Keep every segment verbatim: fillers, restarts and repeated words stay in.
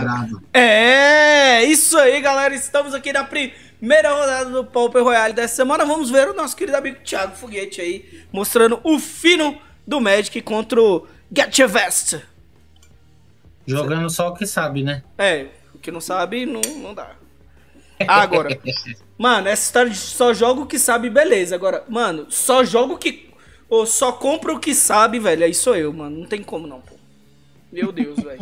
Parado. É, isso aí, galera. Estamos aqui na primeira rodada do Pauper Royale dessa semana. Vamos ver o nosso querido amigo Thiago Foguete aí, mostrando o fino do Magic contra o Get Your Vest. Jogando só o que sabe, né? É, o que não sabe, não, não dá. Agora, mano, essa história de só joga o que sabe, beleza. Agora, mano, só joga o que... Ou só compra o que sabe, velho. Aí sou eu, mano. Não tem como não, pô. Meu Deus, velho.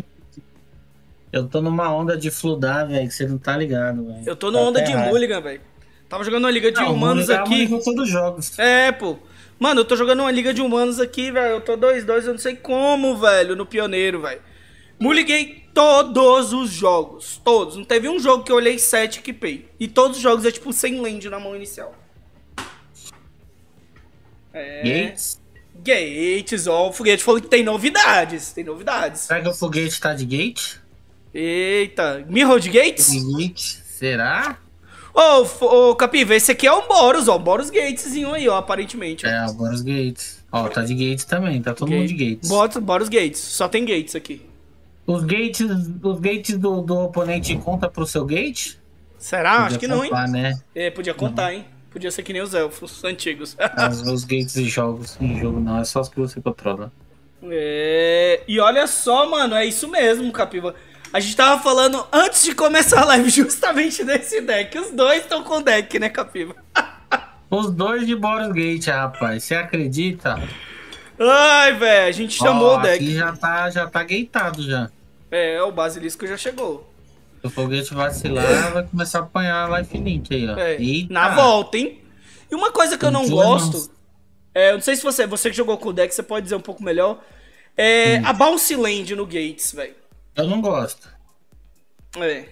Eu tô numa onda de fludar, velho, que você não tá ligado, velho. Eu tô numa tá onda de errado. Mulligan, velho. Tava jogando uma liga de não, humanos aqui. É, todos jogos. É, pô. Mano, eu tô jogando uma liga de humanos aqui, velho. Eu tô dois a dois, eu não sei como, velho, no pioneiro, velho. Mulligan todos os jogos. Todos. Não teve um jogo que eu olhei sete e equipei. E todos os jogos é tipo sem land na mão inicial. É. Gates? Gates, ó. O Foguete falou que tem novidades. Tem novidades. Será que o Foguete tá de Gate? Eita. Mirror de Gates? Gates. Será? Ô, oh, oh, Capiva, esse aqui é o Boros, ó. O Boros Gatesinho aí, ó, aparentemente. Ó. É, o Boros Gates. Ó, tá de Gates também. Tá todo Gates. mundo de Gates. Boros, Boros Gates. Só tem Gates aqui. Os Gates, os gates do, do oponente conta pro seu Gate? Será? Podia Acho que contar, não, hein? Né? É, podia contar, uhum. hein? Podia ser que nem os elfos antigos. Mas os gates de jogos em jogo não, é só os que você controla. É... E olha só, mano, é isso mesmo, Capiva. A gente tava falando antes de começar a live justamente desse deck. Os dois estão com deck, né, Capiva? Os dois de Boros Gate, rapaz. Você acredita? Ai, velho, a gente chamou oh, o deck. Aqui já tá, já tá gateado já. É, o Basilisco já chegou. Se o Foguete vacilar, vai começar a apanhar a Life Link aí, ó. É, na volta, hein? E uma coisa que eu não Deus gosto... Deus. É, eu não sei se você... Você que jogou com o deck, você pode dizer um pouco melhor. É hum. a Bounce Land no Gates, velho. Eu não gosto. É.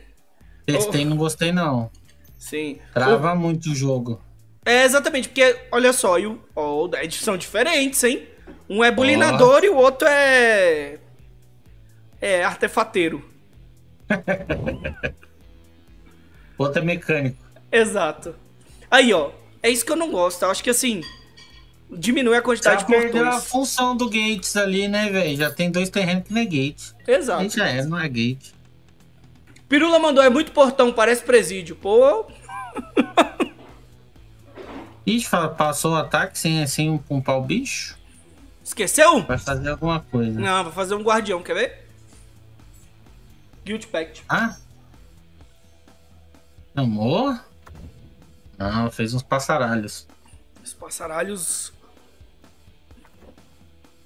Testei, oh. não gostei, não. Sim. Trava oh. muito o jogo. É, exatamente. Porque, olha só, e o, oh, são diferentes, hein? Um é bulinador oh. e o outro é... É, artefateiro. Outro é mecânico. Exato. Aí, ó. É isso que eu não gosto. Eu acho que, assim, diminui a quantidade já de portões. Já perdeu a função do Gates ali, né, velho? Já tem dois terrenos que não é Gates. Exato. Gente, já é, não é Gates. Pirula mandou, é muito portão, parece presídio. Pô. Ixi, passou o ataque sem, sem pumpar o bicho? Esqueceu? Vai fazer alguma coisa. Não, vai fazer um guardião, quer ver? Guilty Pact. Ah? Amor? Não, fez uns passaralhos. Os passaralhos...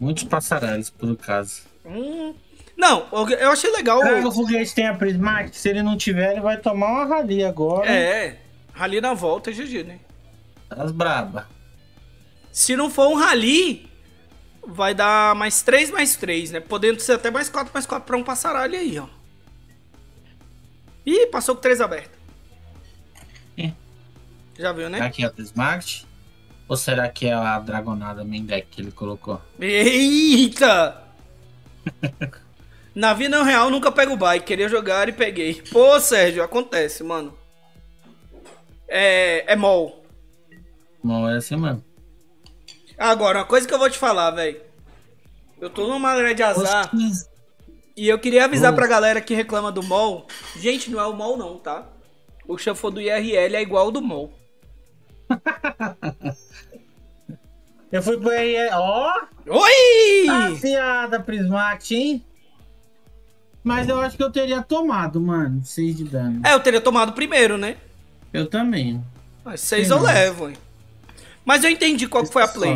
Muitos passaralhos, por caso. Hum. Não, eu achei legal... É, o Foguete tem a Prismart, se ele não tiver, ele vai tomar uma Rally agora. É, Rally na volta é G G, né? As braba. Se não for um Rally, vai dar mais três, mais três, né? Podendo ser até mais quatro, mais quatro pra um passaralho aí, ó. Ih, passou com três aberto. É. Já viu, né? Aqui é a Prismart. Ou será que é a Dragonada main deck que ele colocou? Eita! Na vida real, nunca pego o bike. Queria jogar e peguei. Pô, Sérgio, acontece, mano. É... É mol. Mol é assim, mano. Agora, uma coisa que eu vou te falar, velho. Eu tô numa grande de azar... Os... E eu queria avisar uh. pra galera que reclama do mol. Gente, não é o mol não, tá? O chanfô do I R L é igual ao do mol. Eu fui pro I R L... Ó! Oh! Oi! Passeada, Prismart, hein? Mas eu acho que eu teria tomado, mano. seis de dano. É, eu teria tomado primeiro, né? Eu também. Mas seis eu levo, hein? Mas eu entendi qual que foi a play.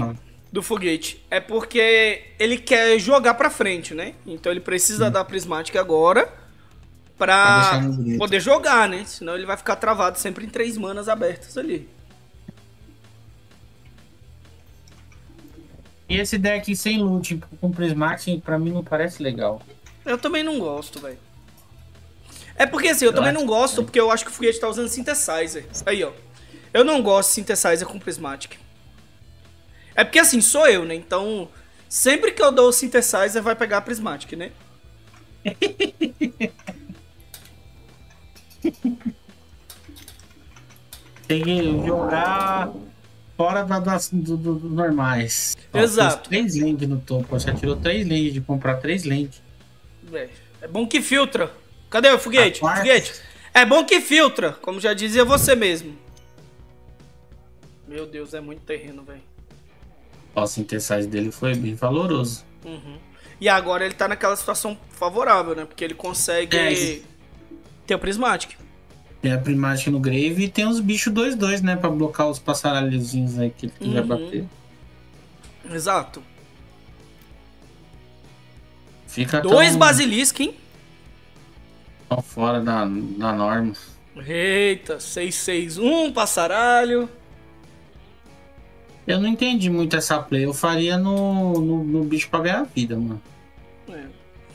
Do Foguete, é porque ele quer jogar pra frente, né? Então ele precisa hum. da Prismatic agora pra poder jogar, né? Senão ele vai ficar travado sempre em três manas abertas ali. E esse deck sem loot com Prismatic pra mim não parece legal. Eu também não gosto, velho. É porque assim, eu, eu também não gosto que... porque eu acho que o Foguete tá usando Synthesizer. Aí, ó. Eu não gosto de Synthesizer com Prismatic. É porque assim, sou eu, né? Então, sempre que eu dou o Synthesizer, vai pegar a Prismatic, né? Tem que jogar fora da, da, do, do, do normais. Exato. três lentes no topo, você tirou três lentes de comprar três lentes. É, é bom que filtra. Cadê o foguete? Quarta... Foguete. É bom que filtra, como já dizia você mesmo. Meu Deus, é muito terreno, velho. O Synthesizer dele foi bem valoroso. Uhum. E agora ele tá naquela situação favorável, né? Porque ele consegue é. ter o Prismatic. Tem a Prismatic no Grave e tem uns bichos dois dois, né? Pra blocar os passaralhozinhos aí que ele quiser uhum. bater. Exato. Fica dois tão... Basilisco, hein? Estão fora da, da norma. Eita, seis seis um, passaralho. Eu não entendi muito essa play. Eu faria no, no, no bicho pra ganhar a vida, mano. É.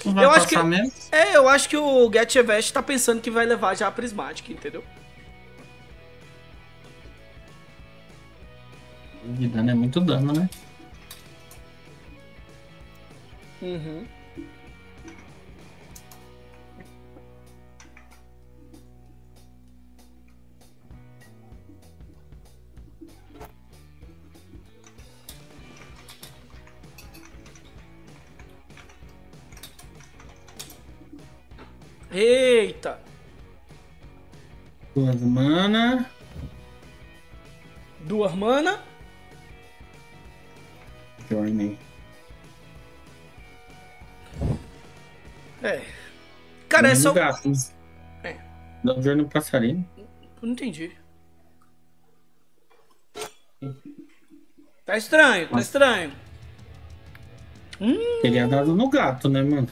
Não vai eu passar acho que, mesmo? É, eu acho que o Get Your Vest tá pensando que vai levar já a Prismatic, entendeu? De dano é muito dano, né? Uhum. Eita! Duas mana. Duas mana. Journey. É. Cara, é só. É. Dá um Journey no passarinho. Não entendi. Tá estranho, tá estranho. Teria hum. dado no gato, né, mano?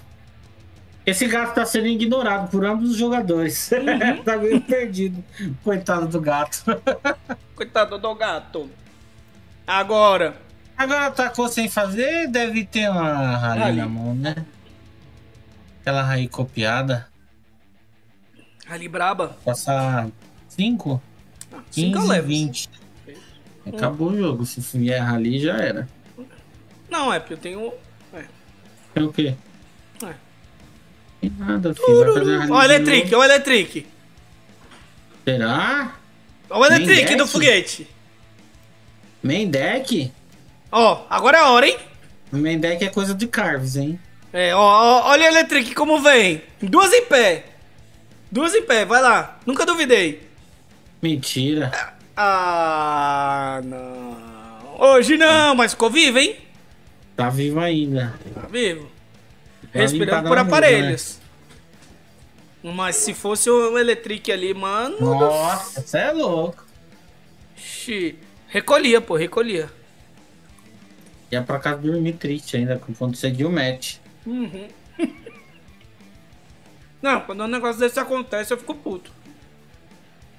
Esse gato tá sendo ignorado por ambos os jogadores. Uhum. Tá meio perdido. Coitado do gato. Coitado do gato. Agora. Agora atacou sem fazer, deve ter uma rally na mão, né? Aquela rally copiada. Rally braba. Passar cinco? Ah, cinco eu levo. vinte. Acabou hum. o jogo. Se vier rally, já era. Não, é porque eu tenho... É, é o quê? É. Nada, filho. Olha o Electric, olha o Electric. Será? Olha o Electric do foguete. Main deck? Ó, agora é a hora, hein? Main deck é coisa de Carves, hein? É, ó, ó, olha o Electric como vem. Duas em pé. Duas em pé, vai lá. Nunca duvidei. Mentira. Ah, não. Hoje não, mas ficou vivo, hein? Tá vivo ainda. Tá vivo. Respirando por aparelhos. Né? Mas se fosse um Electric ali, mano... Nossa, você é louco. Xii. Recolhia, pô, recolhia. Ia pra casa dormir triste ainda, quando cediu o match. Uhum. Não, quando um negócio desse acontece, eu fico puto.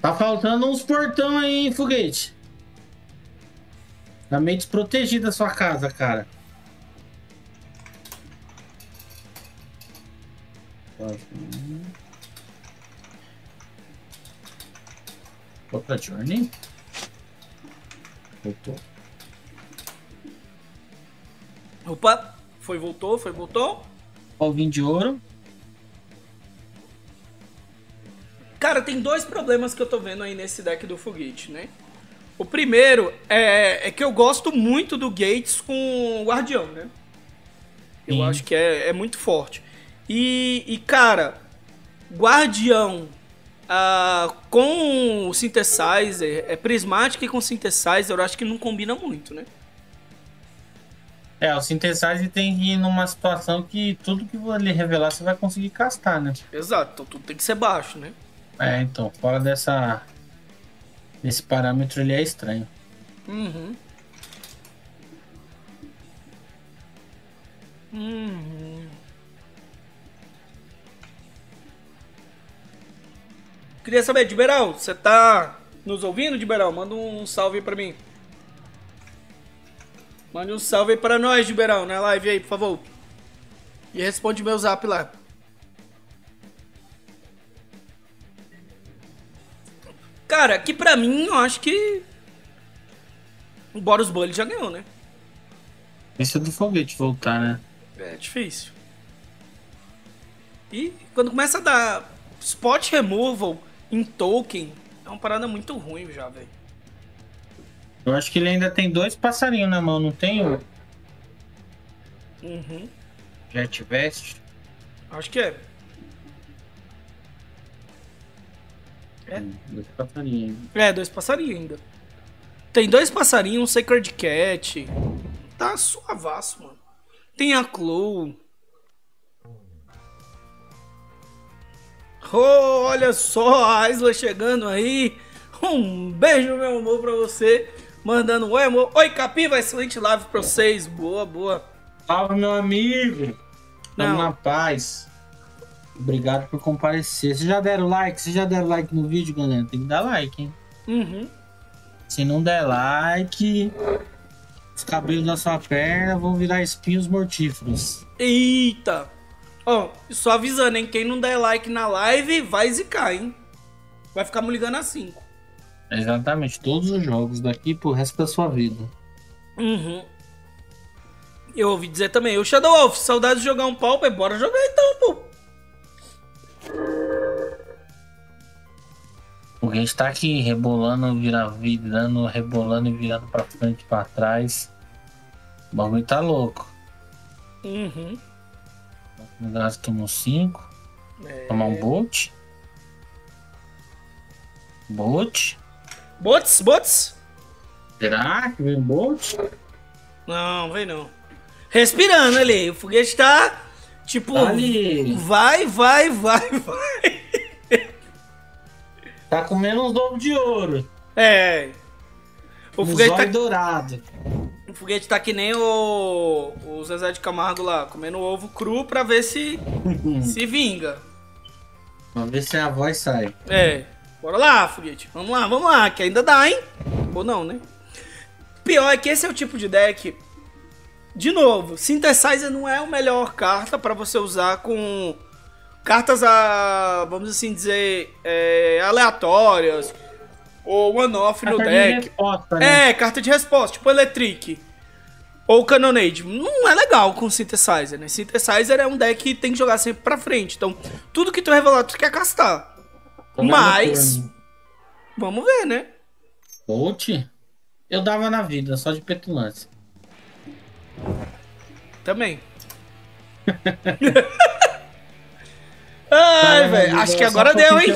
Tá faltando uns portão aí, hein, foguete? Tá meio desprotegida a sua casa, cara. Outra Journey. Voltou. Opa, foi, voltou, foi, voltou. Alvinho de ouro. Cara, tem dois problemas que eu tô vendo aí nesse deck do foguete, né? O primeiro é, é que eu gosto muito do Gates com o Guardião, né? Eu Sim. acho que é, é muito forte. E, e, cara, Guardião ah, com o Synthesizer, é Prismatic e com o Synthesizer, eu acho que não combina muito, né? É, o Synthesizer tem que ir numa situação que tudo que ele revelar você vai conseguir castar, né? Exato, então tudo tem que ser baixo, né? É, então, fora dessa... Esse parâmetro ele é estranho. Uhum. Uhum. Queria saber, Diberão, você tá nos ouvindo, Diberão? Manda um salve aí pra mim. Manda um salve aí pra nós, Diberão, na live aí, por favor. E responde meu zap lá. Cara, aqui pra mim, eu acho que o Boros Bully já ganhou, né? Esse é do foguete voltar, né? É difícil. E quando começa a dar spot removal... Em token, é uma parada muito ruim já, velho. Eu acho que ele ainda tem dois passarinhos na mão, não tem? Um? Uhum. Jet Vest? Acho que é. É. Dois passarinhos ainda. É, dois passarinhos ainda. Tem dois passarinhos, um Sacred Cat. Tá suavaço, mano. Tem a Clow. Oh, olha só a Isla chegando aí. Um beijo, meu amor, pra você. Mandando oi, amor. Oi, Capiva, excelente live pra vocês. Boa, boa. Salve, meu amigo. Tamo na paz. Obrigado por comparecer. Vocês já deram like? Vocês já deram like no vídeo, galera? Tem que dar like, hein? Uhum. Se não der like, os cabelos da sua perna vão virar espinhos mortíferos. Eita! Ó, oh, só avisando, hein? Quem não der like na live vai zicar, hein? Vai ficar mulligando a cinco. Exatamente, todos os jogos daqui pro resto da sua vida. Uhum. Eu ouvi dizer também. O Shadow Wolf, saudade de jogar um Pauper. Bora jogar então, pô. O Gates tá aqui rebolando, vira, virando, rebolando e virando pra frente e pra trás. O bagulho tá louco. Uhum. O Gates tomou cinco. É. Tomar um bolt. Bolt. Bots, bots. Será que vem um bolt? Não, vem não. Respirando ali. O foguete tá tipo. Ali. Vai, vai, vai, vai. Tá comendo uns ovos de ouro. É. O um foguete tá dourado. O foguete tá que nem o, o Zezé de Camargo lá, comendo ovo cru pra ver se se vinga. Vamos ver se a voz sai. É. Bora lá, foguete. Vamos lá, vamos lá, que ainda dá, hein? Ou não, né? Pior é que esse é o tipo de deck. De novo, Synthesizer não é a melhor carta para você usar com cartas, a, vamos assim dizer, é, aleatórias ou one-off no deck. De resposta, né? É, carta de resposta, tipo Electric ou Cannonade. Não é legal com Synthesizer, né? Synthesizer é um deck que tem que jogar sempre pra frente. Então, tudo que tu revelar, tu quer castar. Tô Mas, vamos ver, né? Bolt? Eu dava na vida, só de petulância. Também. Ai, velho. Acho que agora deu, hein?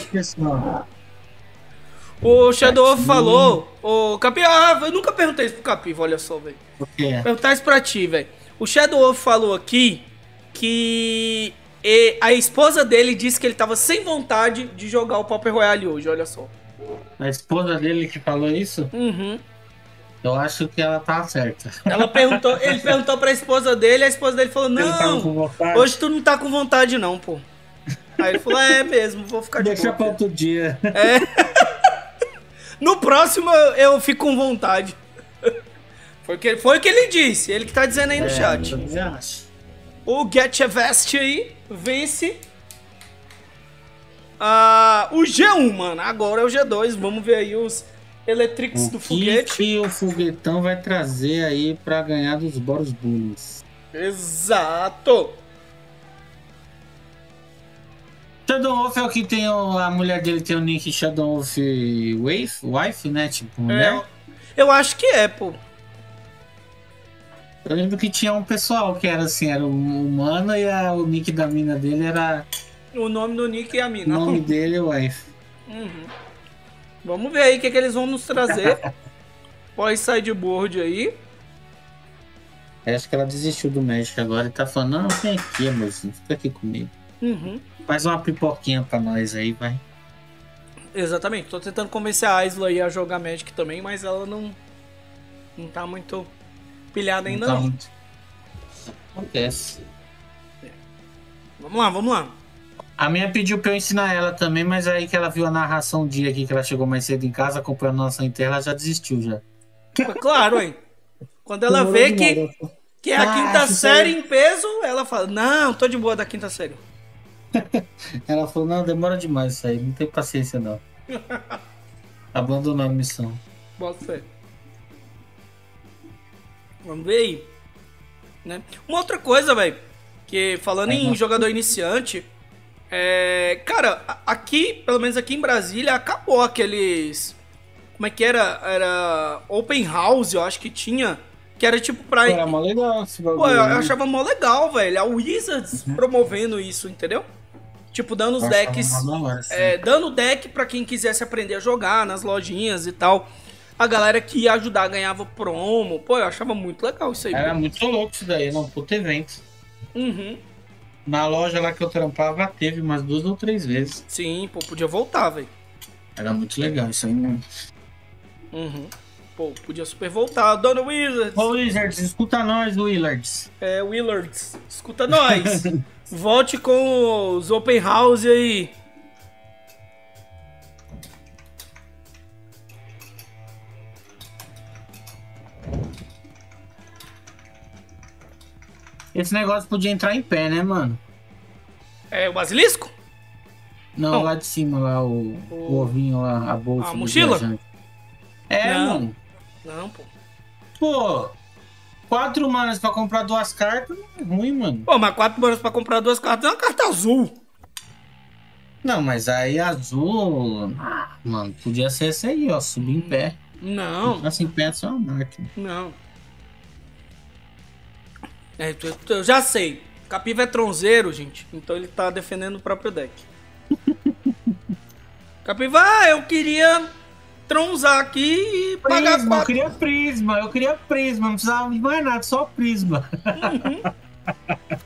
O Shadow falou. O Capiva, eu nunca perguntei isso pro Capiva, olha só, velho. Perguntar isso pra ti, velho. O Shadow falou aqui que a esposa dele disse que ele tava sem vontade de jogar o Pauper Royale hoje, olha só. A esposa dele que falou isso? Uhum. Eu acho que ela tá certa. Ela perguntou, ele perguntou pra esposa dele, a esposa dele falou, não, hoje tu não tá com vontade não, pô. Aí ele falou, é mesmo, vou ficar de boa. Deixa pra outro dia. É. No próximo eu fico com vontade. Foi o que, foi que ele disse, ele que tá dizendo aí no é, chat. O Get Your Vest aí vence ah, o G um, mano. Agora é o G dois, vamos ver aí os... Eletrix do foguete. O que o foguetão vai trazer aí pra ganhar dos Boros Bully? Exato! Shadow Wolf é o que tem o, a mulher dele tem o nick Shadow Wolf Wife, wife né? Tipo, é, né? Eu acho que é, pô. Eu lembro que tinha um pessoal que era assim, era um humano e a, o nick da mina dele era... O nome do nick e a mina. O nome dele é Wife. Uhum. Vamos ver aí o que, é que eles vão nos trazer. Pós-sideboard aí. Acho que ela desistiu do Magic agora e tá falando, não, vem aqui, amorzinho, fica aqui comigo. Uhum. Faz uma pipoquinha pra nós aí, vai. Exatamente, tô tentando convencer a Isla aí a jogar Magic também, mas ela não, não tá muito pilhada ainda não. Tá não. Muito... Acontece. É. Vamos lá, vamos lá. A minha pediu pra eu ensinar ela também, mas aí que ela viu a narração um dia aqui, que ela chegou mais cedo em casa, acompanhando a nossa inteira, ela já desistiu já. É claro, hein? Quando ela vê que, que é a ah, quinta série em peso, ela fala, não, tô de boa da quinta série. Ela falou, não, demora demais isso aí, não tem paciência não. Abandonou a missão. Bota fé. Vamos ver aí. Né? Uma outra coisa, velho, que falando é, em não. jogador iniciante... É, cara, aqui, pelo menos aqui em Brasília, acabou aqueles... Como é que era? Era open house, eu acho que tinha. Que era tipo pra... Era mó legal. Pô, eu, eu achava mó legal, velho. A Wizards promovendo isso, entendeu? Tipo, dando os decks... É, dando deck pra quem quisesse aprender a jogar nas lojinhas e tal. A galera que ia ajudar ganhava promo. Pô, eu achava muito legal isso aí. Era mesmo. Muito louco isso daí, era um puto evento. Uhum. Na loja lá que eu trampava, teve umas duas ou três vezes. Sim, pô, podia voltar, velho. Era muito legal isso aí mesmo. Uhum. Pô, podia super voltar. Dona Wizards! Ô, Wizards, escuta nós, Wizards. É, Wizards, escuta nós. Volte com os open house aí. Esse negócio podia entrar em pé, né, mano? É, o basilisco? Não, não. Lá de cima, lá, o, o... o ovinho lá, a bolsa. A mochila? Viajante. É, não. Mano. Não, pô. Pô, quatro manas pra comprar duas cartas não é ruim, mano. Pô, mas quatro manas pra comprar duas cartas é uma carta azul. Não, mas aí azul... Mano, podia ser essa aí, ó, subir em pé. Não. Assim, em pé é só uma máquina. Não. É, eu já sei. Capiva é tronzeiro, gente. Então ele tá defendendo o próprio deck. Capiva, ah, eu queria tronzar aqui e prisma, pagar... Prisma, eu queria prisma, eu queria prisma. Não precisava de mais nada, só prisma. Uhum.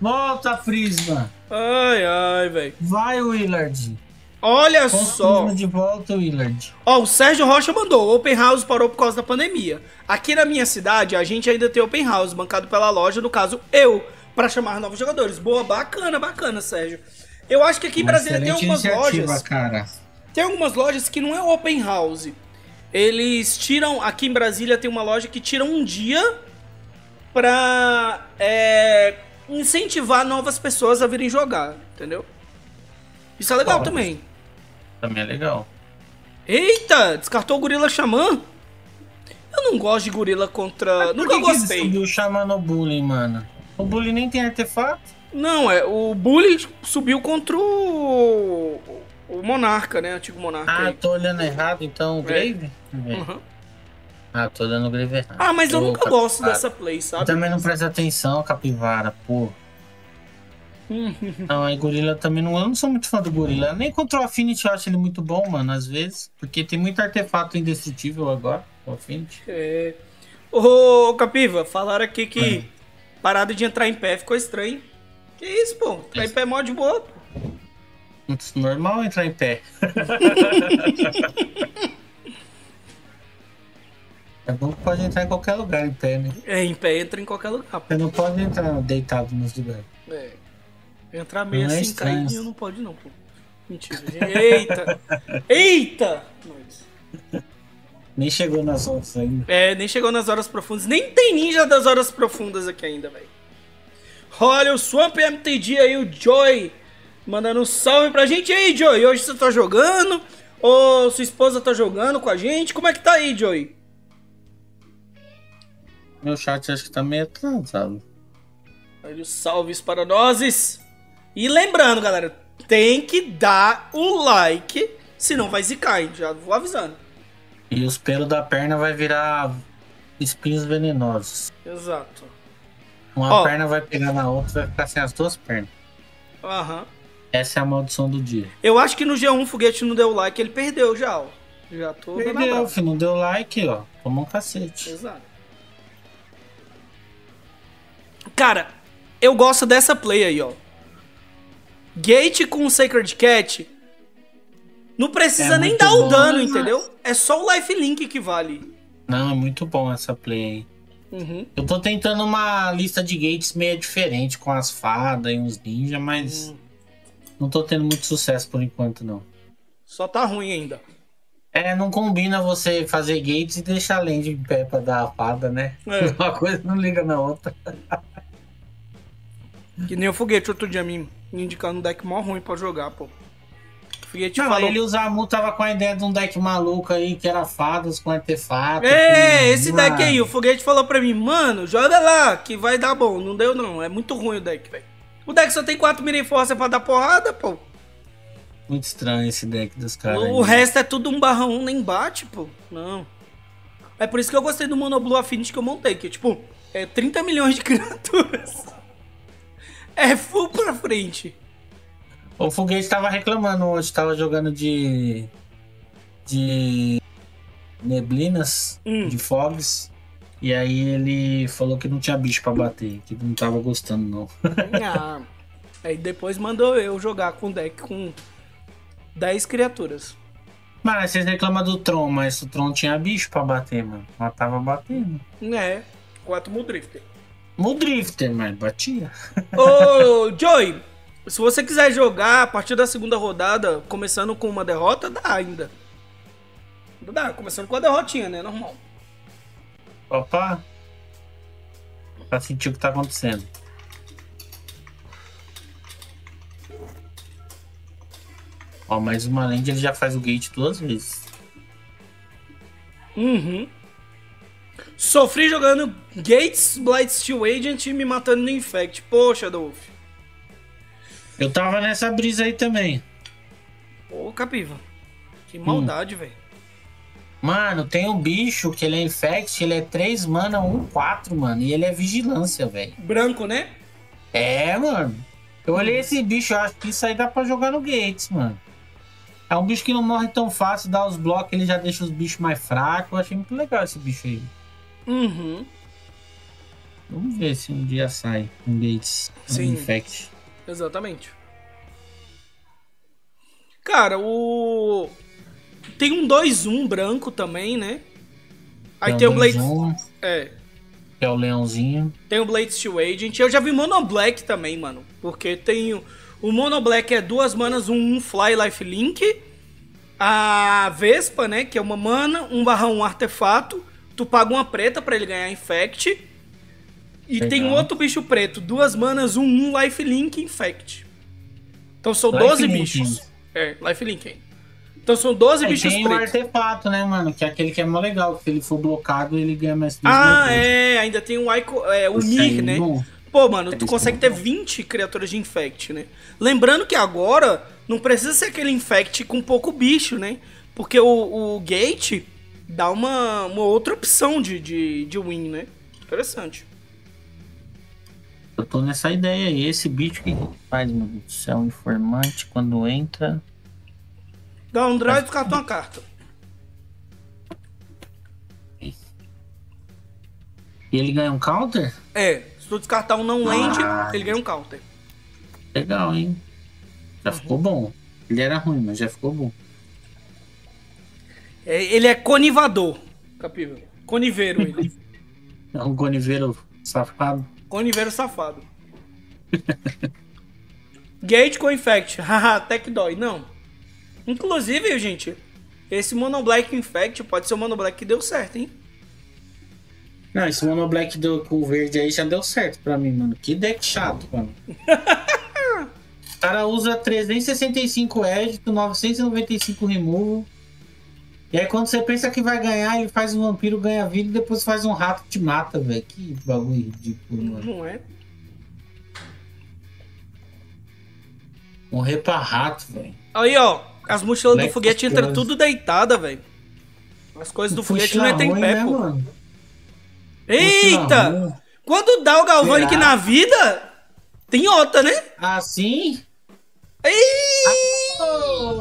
Volta, prisma. Ai, ai, velho. Vai, Willard. Olha Ponto só. De volta, Willard. Ó, o Sérgio Rocha mandou. O Open House parou por causa da pandemia. Aqui na minha cidade, a gente ainda tem Open House, bancado pela loja, no caso, eu, pra chamar novos jogadores. Boa, bacana, bacana, Sérgio. Eu acho que aqui em Brasília tem algumas lojas... Cara. Tem algumas lojas que não é Open House. Eles tiram... Aqui em Brasília tem uma loja que tira um dia pra é, incentivar novas pessoas a virem jogar, entendeu? Isso é legal. Boros também. Também é legal. Eita, descartou o gorila xamã? Eu não gosto de gorila contra... Mas nunca gostei. O xamã no bullying, mano. O bullying nem tem artefato? Não, é, o bullying subiu contra o... o monarca, né? O antigo monarca. Ah, aí. Tô olhando errado, então, o grave? É. Uhum. Ah, tô olhando o grave errado. Ah, mas eu, eu nunca capivara. gosto dessa play, sabe? Eu também não presta atenção, capivara, pô. Não, aí gorila também não, eu não sou muito fã do gorila. Nem contra o Affinity eu acho ele muito bom, mano, às vezes. Porque tem muito artefato indestrutível agora, o Affinity. É. Ô, Capiva, falaram aqui que é. parada de entrar em pé ficou estranho. Que isso, pô? Entrar em pé é mó de boa, pô. Normal entrar em pé. É bom que pode entrar em qualquer lugar em pé, né? É, em pé entra em qualquer lugar. Você não pode entrar deitado nos lugares. É. Entrar meio assim, caidinho, não pode não, pô. Mentira, gente. Eita! Eita! Nem chegou nas horas ainda. É, nem chegou nas horas profundas. Nem tem ninja das horas profundas aqui ainda, velho. Olha o Swamp M T D aí, o Joey. Mandando um salve pra gente. E aí, Joey, hoje você tá jogando? Ou sua esposa tá jogando com a gente? Como é que tá aí, Joey? Meu chat acho que tá meio atrasado. Olha os salves para nós. E lembrando, galera, tem que dar o like, senão vai zicar, hein? Já vou avisando. E os pelos da perna vai virar espinhos venenosos. Exato. Uma Ó, perna vai pegar na outra, vai ficar sem as duas pernas. Aham. Uhum. Essa é a maldição do dia. Eu acho que no G um o Foguete não deu like, ele perdeu já, ó. Já tô... Perdeu, filho, não deu like, ó. Tomou um cacete. Exato. Cara, eu gosto dessa play aí, ó. Gate com o Sacred Cat. Não precisa é nem dar bom, o dano, mas... entendeu? É só o life link que vale. Não, é muito bom essa play aí. Uhum. Eu tô tentando uma lista de gates meio diferente, com as fadas e uns ninjas, mas... Hum. Não tô tendo muito sucesso por enquanto, não. Só tá ruim ainda. É, não combina você fazer gates e deixar a land em pé pra dar a fada, né? É. Uma coisa não liga na outra. Que nem o Foguete outro dia me indicando um deck mó ruim pra jogar, pô. O Foguete não, falou... ele o Zamu tava com a ideia de um deck maluco aí, que era fadas com artefato. É, que... esse deck aí, o Foguete falou pra mim, mano, joga lá, que vai dar bom. Não deu não, é muito ruim o deck, velho. O deck só tem quatro mini força pra dar porrada, pô. Muito estranho esse deck dos caras. O aí. resto é tudo um barra um, nem bate, pô. Não. É por isso que eu gostei do Mono Blue Affinity que eu montei, que tipo, é trinta milhões de criaturas. É full pra frente. O Foguete estava reclamando hoje, estava jogando de... de... neblinas, hum. de fogs. E aí ele falou que não tinha bicho pra bater, que não tava gostando não. Ah, aí depois mandou eu jogar com deck com dez criaturas. Mas vocês reclamam do Tron, mas o Tron tinha bicho pra bater, mano. Mas tava batendo. É, quatro Muldrifter. Muldrifter, mas batia. Ô, Joey, se você quiser jogar a partir da segunda rodada, começando com uma derrota, dá ainda. Dá, começando com a derrotinha, né? Normal. Opa! Pra sentir o que tá acontecendo. Ó, mais uma land, ele já faz o gate duas vezes. Uhum. Sofri jogando Gates, Blightsteel Agent e me matando no Infect. Poxa, Dolph. Eu tava nessa brisa aí também. Ô, Capiva. Que maldade, hum. velho. Mano, tem um bicho que ele é infect, ele é três mana, um quatro, mano. E ele é vigilância, velho. Branco, né? É, mano. Eu olhei esse bicho, eu acho que isso aí dá pra jogar no Gates, mano. É um bicho que não morre tão fácil, dá os blocos, ele já deixa os bichos mais fracos. Eu achei muito legal esse bicho aí. Uhum. Vamos ver se um dia sai um Gates, um infect. Exatamente. Cara, o... tem um dois um branco também, né? Aí tem, tem um Blade... É. Que é o leãozinho. Tem o Blightsteel Agent. Eu já vi Mono Black também, mano. Porque tem... O, o Mono Black é duas manas, um, um Fly, Life Link. A Vespa, né? Que é uma mana, um barra um artefato. Tu paga uma preta pra ele ganhar Infect. E legal. Tem um outro bicho preto. Duas manas, um, um Life Link, Infect. Então são Life doze Link. Bichos. É, Life Link. Então são doze é, bichos tem pretos. Tem um artefato, né, mano? Que é aquele que é mais legal. Se ele for blocado, ele ganha mais... Ah, é. Ainda tem um Ico, é, o Mir, né? Bom. Pô, mano, tu é consegue ter vinte criaturas de Infect, né? Lembrando que agora não precisa ser aquele Infect com pouco bicho, né? Porque o, o Gate dá uma, uma outra opção de, de, de win, né? Interessante. Eu tô nessa ideia aí. Esse bicho que faz, meu Deus do céu, informante, quando entra... Dá um drive e cartão a carta. E ele ganha um counter? É, se tu descartar um não land, ah, ele ganha um counter. Legal, hein? Já uhum. ficou bom. Ele era ruim, mas já ficou bom. É, ele é conivador, Capiva. Coniveiro ele. É um coniveiro safado. Coniveiro safado. Gate com infect. Haha, até que dói. Não. Inclusive, gente, esse Mono Black Infect pode ser o Mono Black que deu certo, hein? Não, esse Mono Black do, com o verde aí já deu certo pra mim, mano. Que deck chato, mano. O cara usa trezentos e sessenta e cinco édito, novecentos e noventa e cinco removal. E aí quando você pensa que vai ganhar, ele faz um vampiro, ganha vida e depois faz um rato que te mata, velho. Que bagulho ridículo, mano. Não é? Morrer pra rato, velho. Aí, ó. As mochilas do foguete entram tudo deitada, velho. As coisas do foguete não entram em pé, pô. Eita! Quando dá o Galvanic na vida, tem outra, né? Ah, sim? Ei!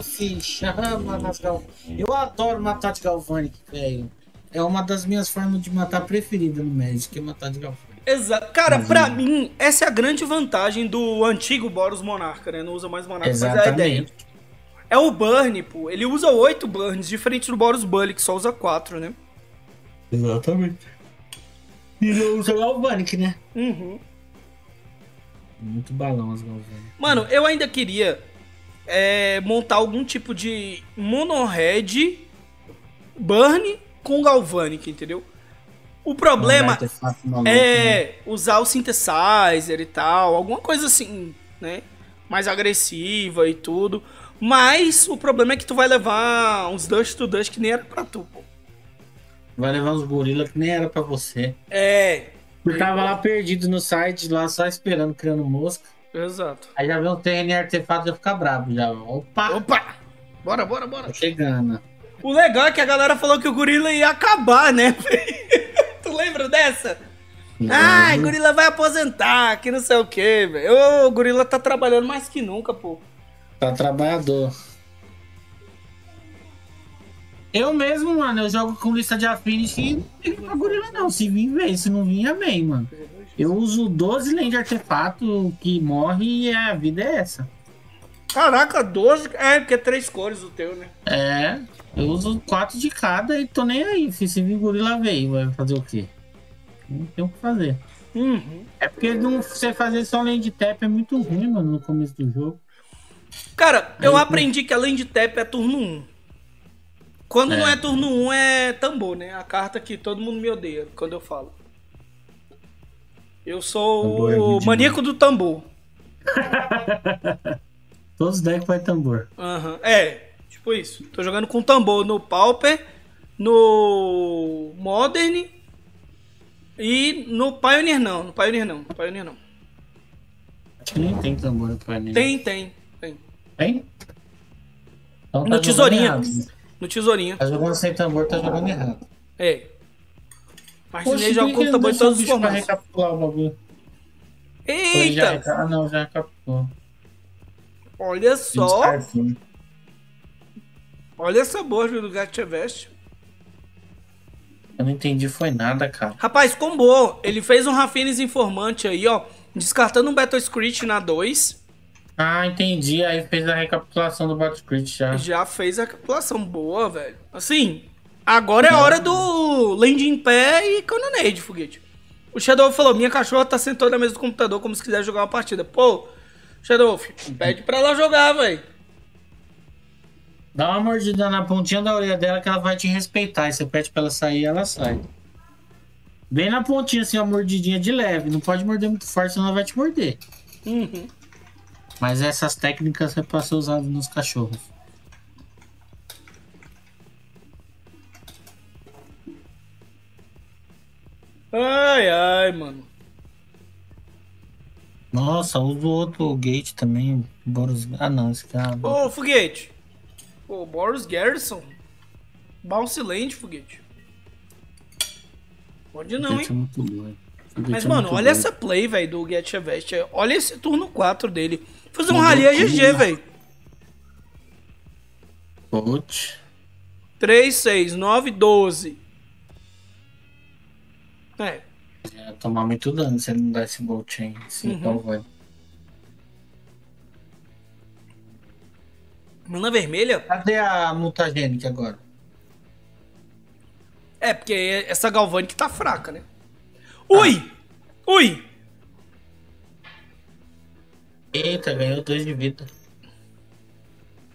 Se chama nas Galvanic. Eu adoro matar de Galvanic, velho. É uma das minhas formas de matar preferida no Magic, que é matar de Galvanic. Exato. Cara, pra mim, essa é a grande vantagem do antigo Boros Monarca, né? Não usa mais Monarca, mas é a ideia. É o Burn, pô. Ele usa oito Burns, diferente do Boros Bully, que só usa quatro, né? Exatamente. E não usa Galvanic, né? Uhum. Muito balão as Galvanic. Mano, eu ainda queria é, montar algum tipo de mono-red Burn com Galvanic, entendeu? O problema maluco, é né? usar o Synthesizer e tal, alguma coisa assim, né? Mais agressiva e tudo. Mas o problema é que tu vai levar uns Dust to Dust que nem era pra tu, pô. Vai levar uns gorila que nem era pra você. É. Eu tava lá perdido no site, lá só esperando, criando mosca. Exato. Aí já vem um T N artefato e já fica brabo já. Opa! Opa! Bora, bora, bora. Tô chegando. O legal é que a galera falou que o gorila ia acabar, né? Tu lembra dessa? Não. Ai, gorila vai aposentar, que não sei o que, velho. Ô, o gorila tá trabalhando mais que nunca, pô. Tá trabalhador. Eu mesmo, mano, eu jogo com lista de affinity e não gorila não. Se vir, vem. Se não vinha, vem, mano. Eu uso doze lentes de artefato que morre e a vida é essa. Caraca, doze? É, porque é três cores o teu, né? É, eu uso quatro de cada e tô nem aí. Se vir gorila, vem. Vai fazer o quê? Não tem o que fazer. Uhum. É porque não, você fazer só land tap é muito ruim, mano, no começo do jogo. Cara, aí eu aprendi que a land tap é turno um. Quando é. não é turno um, é tambor, né? A carta que todo mundo me odeia quando eu falo. Eu sou é o maníaco do tambor. Todos os decks vai tambor. Uhum. É, tipo isso. Tô jogando com tambor no Pauper, no Modern e no Pioneer não. No Pioneer não. No Pioneer não. Acho que nem tem tambor no Pioneer. Tem, tem. Tem? Tem? Então tá no Tesourinha. No Tesourinha. Tá jogando sem tambor, tá jogando errado. É. Martinei joga com o tambor de todos os formatos. Pra recapitular o bagulho. Eita! Já... Ah, não, já recapitulou. Olha só. Olha essa boa do Get Your Vest. Eu não entendi, foi nada, cara. Rapaz, combou. Ele fez um Rafinis informante aí, ó. Descartando um Battle Screech na dois. Ah, entendi. Aí fez a recapitulação do Battle Screech já. Já fez a recapitulação. Boa, velho. Assim, agora é a hora do Land em pé e Cannonade, Foguete. O Shadow falou, minha cachorra tá sentada na mesa do computador como se quiser jogar uma partida. Pô, Shadow, pede pra ela jogar, velho. Dá uma mordida na pontinha da orelha dela que ela vai te respeitar. E você pede pra ela sair, ela sai. Bem na pontinha, assim, uma mordidinha de leve. Não pode morder muito forte, senão ela vai te morder. Uhum. Mas essas técnicas é pra ser usada nos cachorros. Ai, ai, mano. Nossa, usa o outro Gate também. Boros... Ah, não, esse cara... Ô, Foguete. Ô, Boros Garrison. Bounce Land, Foguete. Pode não, Foguete, hein? É muito bom. Mas, é mano, olha bom. essa play, velho, do Get Your Vest. Olha esse turno quatro dele. Fazer um rally é G G, velho. Putz. três, seis, nove, doze. É. Ia tomar muito dano se ele não desse bolt em si, então vai. Mana vermelha? Cadê a mutagênica agora? É, porque essa Galvanic tá fraca, né? Ui! Ah. Ui! Eita, ganhou dois de vida.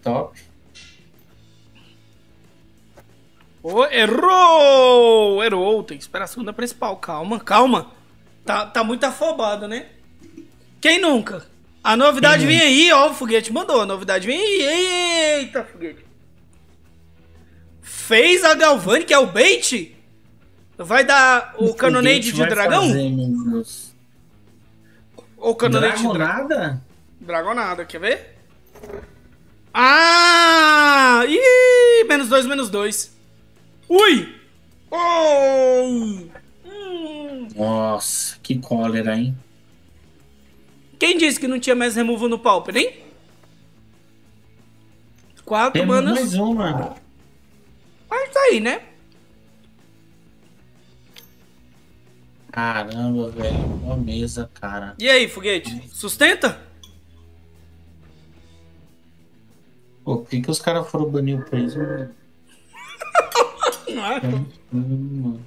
Top. Oh, errou! Errou! Tem que esperar a segunda principal. Calma, calma. Tá, tá muito afobado, né? Quem nunca? A novidade vem aí, ó. O Foguete mandou. A novidade vem aí. Eita, Foguete. Fez a Galvani, que é o bait? Vai dar o, o Cannonade de dragão? Fazer, meu Deus. O Cannonade de Dragonada? Dragonada, quer ver? Ah! Ih! Menos dois, menos dois. Ui! Oh! Hum. Nossa, que cólera, hein? Quem disse que não tinha mais removal no Pauper, hein? Quatro manas. Mais uma. Mas tá aí, né? Caramba, velho. Uma mesa, cara. E aí, Foguete? Sustenta? Pô, por que, que os caras foram banir o Prismart? Não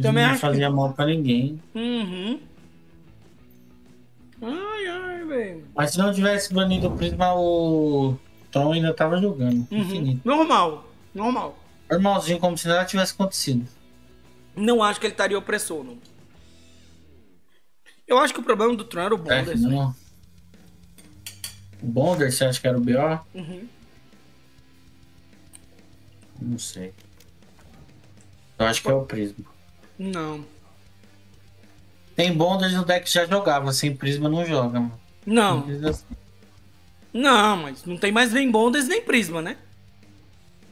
Também não fazia mal pra ninguém. Uhum. Ai, ai, velho. Mas se não tivesse banido o Prisma, o Tron ainda tava jogando. Uhum. Infinito. Normal, normal. Normalzinho, como se nada tivesse acontecido. Não acho que ele estaria opressor, não. Eu acho que o problema do Tron era o Bonder. Não. O Bonder, você acha que era o B O? Uhum. Não sei. Eu acho que é o Prisma. Não. Tem Bonders no deck que já jogava, sem Prisma não joga, mano. Não. Não, assim. Não, mas não tem mais nem Bonders nem Prisma, né?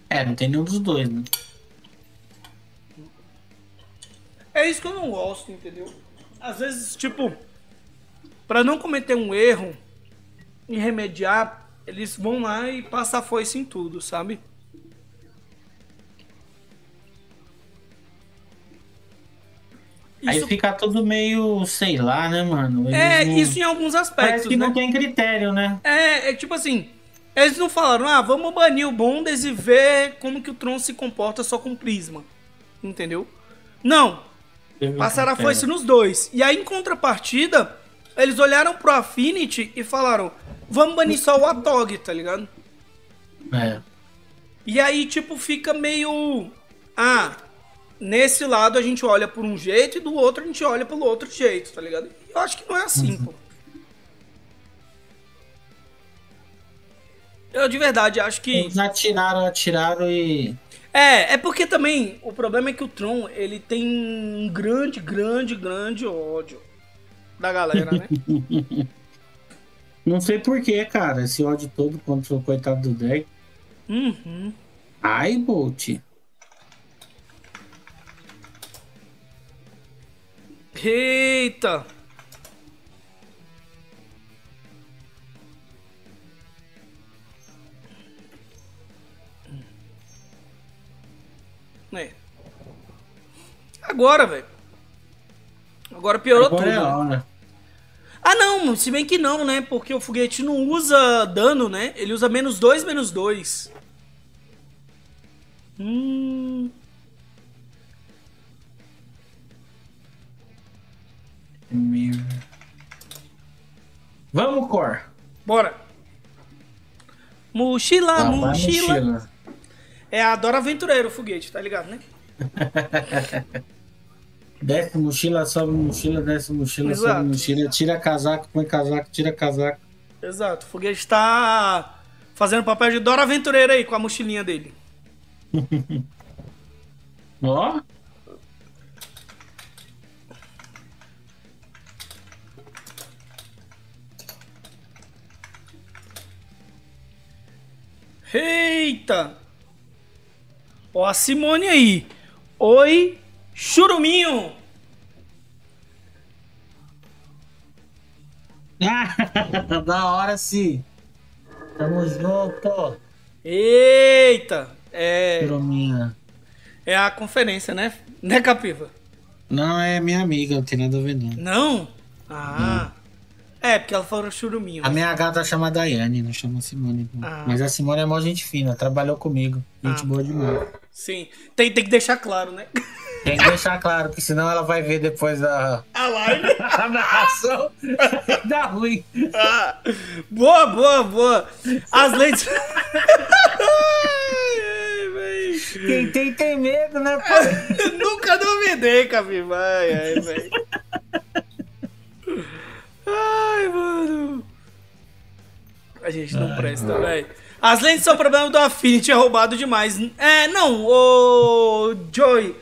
É, não tem nenhum dos dois, né? É isso que eu não gosto, entendeu? Às vezes, tipo, pra não cometer um erro e remediar, eles vão lá e passam a foice em tudo, sabe? Aí isso... fica tudo meio, sei lá, né, mano? Eles é, não... isso em alguns aspectos, parece que né? Não tem critério, né? É, é tipo assim, eles não falaram, ah, vamos banir o Bondes e ver como que o Tron se comporta só com Prisma, entendeu? Não, passaram a foice nos dois. E aí, em contrapartida, eles olharam pro Affinity e falaram, vamos banir só o Atog, tá ligado? É. E aí, tipo, fica meio... Ah... Nesse lado a gente olha por um jeito e do outro a gente olha pelo outro jeito, tá ligado? Eu acho que não é assim, uhum. pô. Eu de verdade acho que... Eles atiraram, atiraram e... É, é porque também o problema é que o Tron, ele tem um grande, grande, grande ódio da galera, né? Não sei porquê, cara, esse ódio todo contra o coitado do deck. Uhum. Ai, Bolt... Eita! É. Agora, velho. Agora piorou tudo. É a hora. Ah, não. Se bem que não, né? Porque o foguete não usa dano, né? Ele usa menos dois, menos dois. Hum... Meu. Vamos, Core. Bora. Mochila, ah, mochila. mochila. É, adora aventureiro o foguete, tá ligado, né? Desce mochila, sobe mochila, desce mochila, Exato. sobe mochila. Tira casaco, põe casaco, tira casaco. Exato. O foguete tá fazendo papel de Dora Aventureira aí com a mochilinha dele. Ó. oh. Eita! Ó a Simone aí. Oi, churuminho! Da hora, sim. Tamo junto. Eita! É... Churuminha. É a conferência, né? Né, Capiva? Não, é minha amiga, não tem nada a ver não. Não? Ah... Hum. É, porque ela falou churuminho. A minha gata chama Daiane, não chama Simone. Não. Ah. Mas a Simone é mó gente fina, trabalhou comigo. Gente ah. boa demais. Sim. Tem, tem que deixar claro, né? Tem que deixar claro, porque senão ela vai ver depois a... A live. A narração. Dá ruim. Ah. Boa, boa, boa. As leis... Quem tem, tem medo, né? Pô? Eu nunca duvidei, Capivã. Ai, velho. Ai, mano. A gente não ah, presta, velho. As lentes são problema do Affinity, é roubado demais. É, não, ô Joey.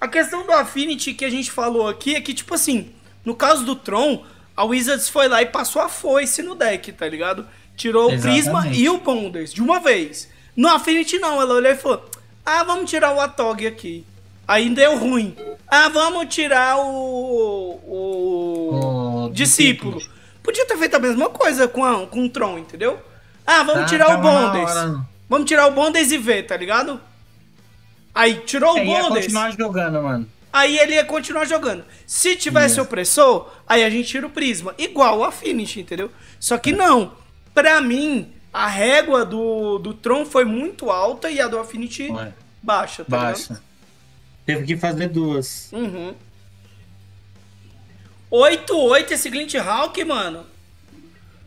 A questão do Affinity que a gente falou aqui é que, tipo assim, no caso do Tron, a Wizards foi lá e passou a foice no deck, tá ligado? Tirou Exatamente. o Prisma e o Bonders de uma vez. No Affinity não, ela olhou e falou, ah, vamos tirar o Atog aqui. Aí deu ruim. Ah, vamos tirar o... o... Discípulo. Discípulo. Podia ter feito a mesma coisa com, a, com o Tron, entendeu? Ah, vamos ah, tirar o Bondes. Vamos tirar o Bondes e ver, tá ligado? Aí, tirou é, o Bondes. Ele ia continuar jogando, mano. Aí ele ia continuar jogando. Se tivesse yeah. opressor, aí a gente tira o Prisma. Igual a Finish, entendeu? Só que não. Pra mim, a régua do, do Tron foi muito alta e a do Affinity Ué. baixa, tá baixa. ligado? Teve que fazer duas. Uhum. oito oito esse Glint Hawk, mano.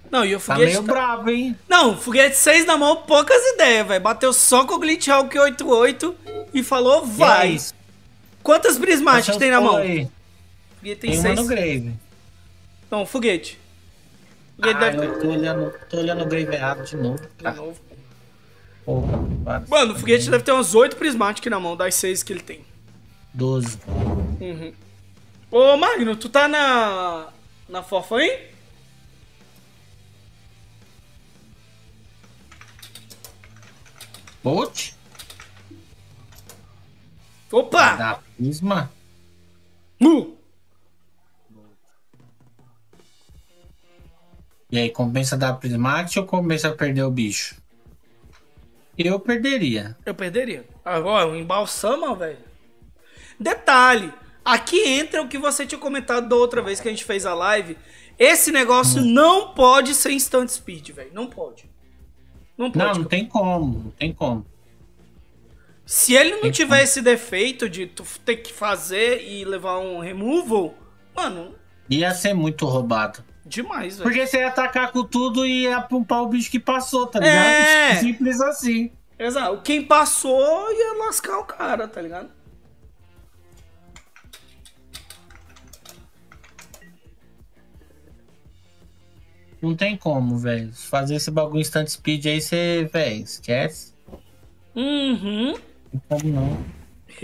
Não, e o foguete... Tá meio tá... bravo, hein? Não, o foguete seis na mão, poucas ideias, velho. Bateu só com o Glint Hawk oito oito e falou, vai. É Quantas Prismart tem na mão? Aí. Foguete tem, tem seis. Uma no grave. Não, foguete. foguete ah, deve... eu tô olhando, tô olhando o grave errado de novo. Tá. De novo. Opa, mano, o foguete deve ter umas oito Prismart aqui na mão, das seis que ele tem. doze. Uhum. Ô, Magno, tu tá na... na fofa aí? Bolt? Opa! Da Prisma? Uh! E aí, compensa dar Prismart ou compensa perder o bicho? Eu perderia. Eu perderia. Agora, o embalsama, velho. Detalhe, aqui entra o que você tinha comentado da outra vez que a gente fez a live. Esse negócio hum. não pode ser instant speed, velho. Não pode. Não pode. Não, não tem como. Não tem como. Se ele não tem tiver como. Esse defeito de tu ter que fazer e levar um removal, mano... Ia ser muito roubado. Demais, velho. Porque você ia atacar com tudo e ia pumpar o bicho que passou, tá ligado? É... Simples assim. Exato. Quem passou ia lascar o cara, tá ligado? Não tem como, velho. Fazer esse bagulho instant speed aí, você, velho, esquece. Uhum. Não tem como não.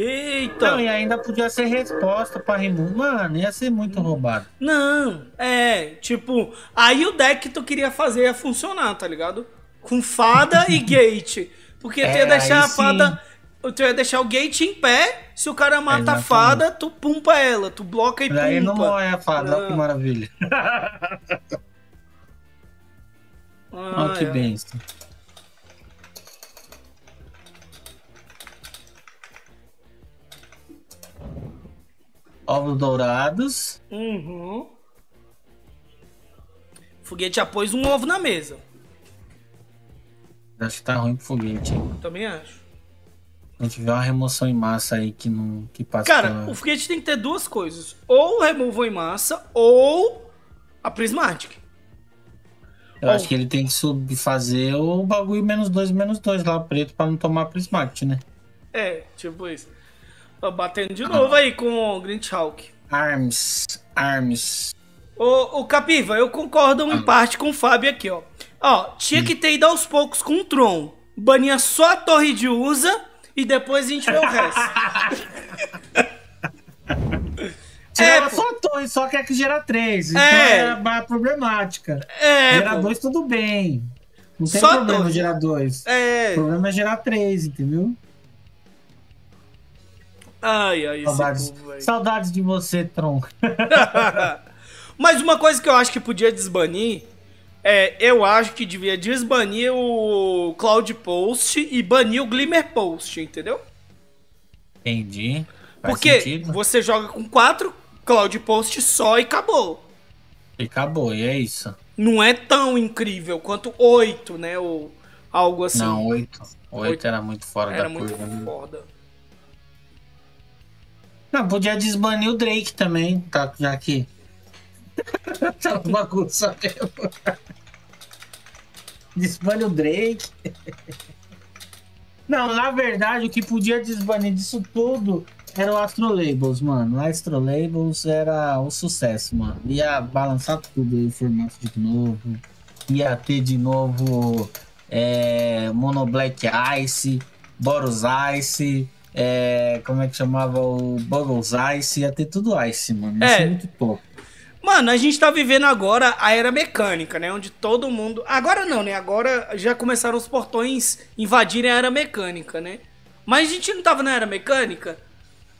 Eita! Não, e ainda podia ser resposta pra remove. Mano, ia ser muito roubado. Não, é, tipo... Aí o deck que tu queria fazer ia funcionar, tá ligado? Com fada e gate. Porque é, tu ia deixar a fada... Sim. Tu ia deixar o gate em pé. Se o cara mata Exatamente. a fada, tu pumpa ela. Tu bloca e pumpa. Aí não morre a fada, olha que maravilha. Ah, olha que é. benção. Ovos dourados. Uhum. Foguete já pôs um ovo na mesa. Acho que tá ruim pro foguete. Também acho. Se tiver uma remoção em massa aí que não que passa. Cara, pela... o foguete tem que ter duas coisas: ou removal em massa, ou a Prismatic. Eu ou... acho que ele tem que sub fazer o bagulho menos dois, menos dois lá preto pra não tomar a Prismatic, né? É, tipo isso. Tô batendo de novo ah. aí com o Glint Hawk. Arms, arms. Ô, ô Capiva, eu concordo em ah. parte com o Fábio aqui, ó. Ó, tinha hum. que ter ido aos poucos com o Tron. Bania só a torre de Usa e depois a gente vê o resto. É, só a torre, só que é que gera três. Então é uma problemática. É, gera dois, tudo bem. Não tem só problema dois. gerar dois. É. O problema é gerar três, entendeu? Ai, ai, saudades, esse povo, saudades de você, Tron. Mas uma coisa que eu acho que podia desbanir é, eu acho que devia desbanir o Cloud Post e banir o Glimmer Post, entendeu? Entendi. Faz Porque sentido. Você joga com quatro Cloud Post só e acabou. E acabou, e é isso. Não é tão incrível quanto oito, né? Ou algo assim. Não, oito. Oito era muito fora era da coisa. Era muito foda. Não, podia desbanir o Drake também, tá, já que... tá uma bagunça mesmo. Desbane o Drake. Não, na verdade, o que podia desbanir disso tudo era o Astro Labels, mano. O Astro Labels era um sucesso, mano. Ia balançar tudo aí, formato de novo. Ia ter de novo é, Mono Black Ice, Boros Ice... É, como é que chamava o Boggles Ice? Ia ter tudo Ice, mano. Isso é muito pouco. Mano, a gente tá vivendo agora a era mecânica, né? Onde todo mundo... Agora não, né? Agora já começaram os portões invadirem a era mecânica, né? Mas a gente não tava na era mecânica.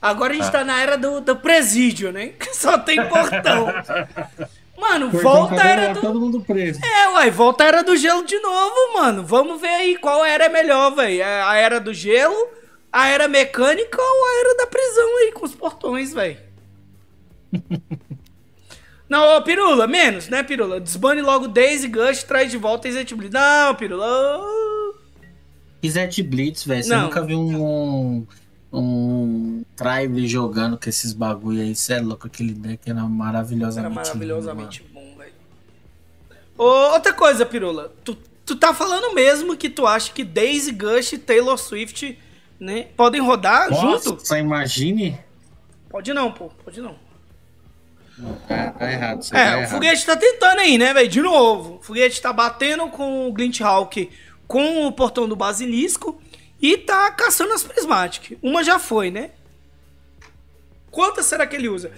Agora a gente ah. tá na era do, do presídio, né? Que só tem portão. Mano, portão volta a era do... todo mundo preso. É, uai, volta a era do gelo de novo, mano. Vamos ver aí qual era é melhor, velho. A era do gelo... A era mecânica ou a era da prisão aí, com os portões, velho? Não, ô, Pirula, menos, né, Pirula? Desbane logo Daisy, Gush, traz de volta Islete Blitz. Não, Pirula... Islete Blitz, velho, você nunca viu um... Um... Tribe jogando com esses bagulho aí, cê é louco, aquele deck era maravilhosamente Era maravilhosamente bom, velho. Outra coisa, Pirula, tu, tu tá falando mesmo que tu acha que Daisy, Gush e Taylor Swift... Né? Podem rodar Nossa, junto? Você imagine? Pode não, pô. Pode não. não tá, tá errado. É, tá o errado. Foguete tá tentando aí, né, velho? De novo. O foguete tá batendo com o Glint Hawk com o portão do Basilisco e tá caçando as Prismatic. Uma já foi, né? Quantas será que ele usa?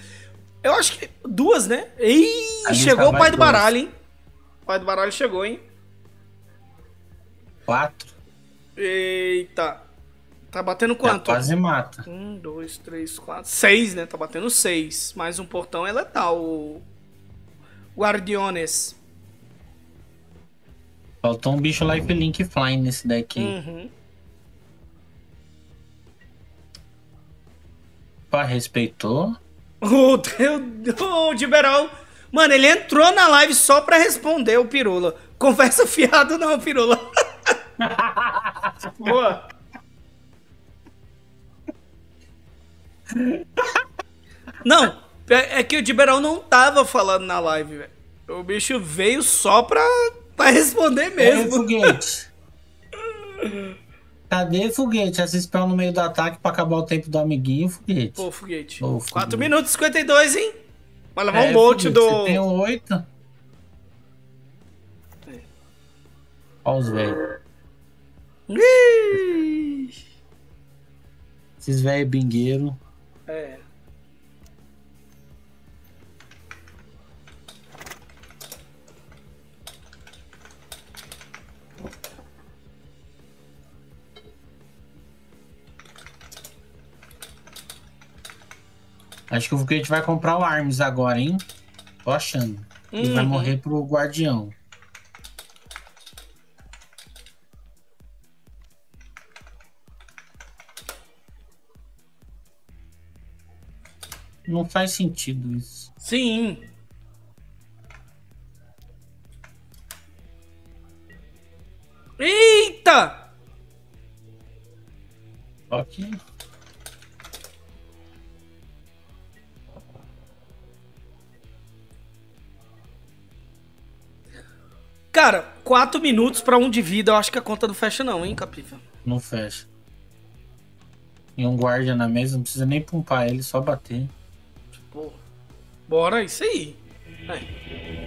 Eu acho que duas, né? Ih, chegou o pai do baralho, hein? O pai do baralho chegou, hein? Quatro. Eita. Tá batendo quanto? Já quase mata. Um, dois, três, quatro, seis, né? Tá batendo seis. Mais um portão é letal. Guardiões. Faltou um bicho lifelink flying nesse deck aí. Uhum. Pá, respeitou. O oh, Diberão. Mano, ele entrou na live só pra responder o Pirula. Conversa fiado não, Pirula. Boa. Não, é que o Diberão não tava falando na live, velho. O bicho veio só pra, pra responder mesmo. Cadê Foguete? Cadê Foguete? Essa spell no meio do ataque pra acabar o tempo do amiguinho, Foguete. Pô, Foguete. Pô, Foguete. quatro minutos e cinquenta e dois, hein? Vai levar é, um bolt Foguete, do... Você tem um oito? É. Olha os velhos. Esses velhos bingueiros. É. Acho que o Foguete vai comprar o Arms agora, hein? Tô achando. Ele uhum. vai morrer pro Guardião. Não faz sentido isso. Sim. Eita! Ok. Cara, quatro minutos pra um de vida, eu acho que a conta não fecha não, hein, Capiva? Não fecha. E um guarda na mesa, não precisa nem pumpar ele, só bater. Tipo, bora, isso aí. É.